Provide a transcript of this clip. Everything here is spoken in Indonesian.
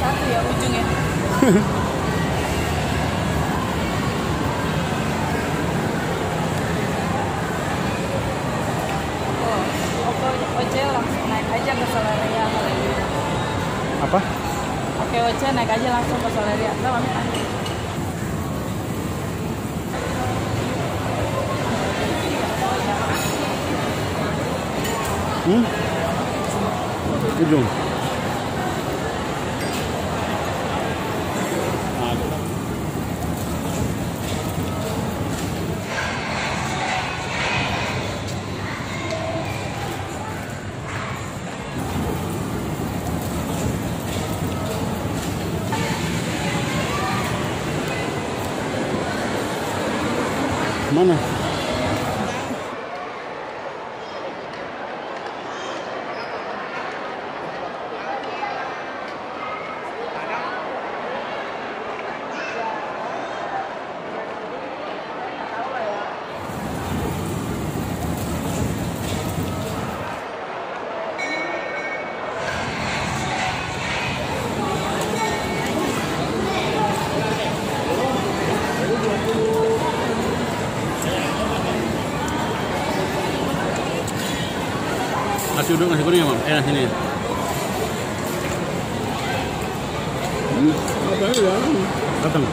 Satu ya ujungnya. Oke langsung naik aja ke Solaria. Apa? Oke oce naik aja langsung ke Solaria. Nggak mami nanti. Ujung. Mana? Nasi uduk, nasi kuning ya, Mam? Enak ini. Datang.